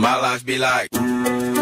My life be like